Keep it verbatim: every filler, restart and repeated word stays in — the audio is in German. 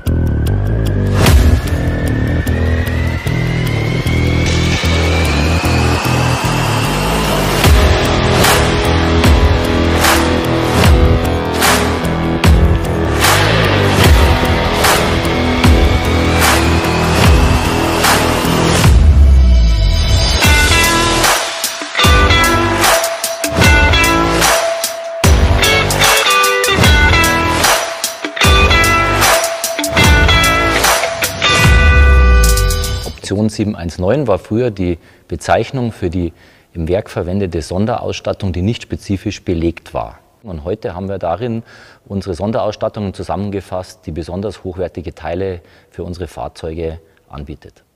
Option sieben eins neun war früher die Bezeichnung für die im Werk verwendete Sonderausstattung, die nicht spezifisch belegt war. Und heute haben wir darin unsere Sonderausstattungen zusammengefasst, die besonders hochwertige Teile für unsere Fahrzeuge anbietet.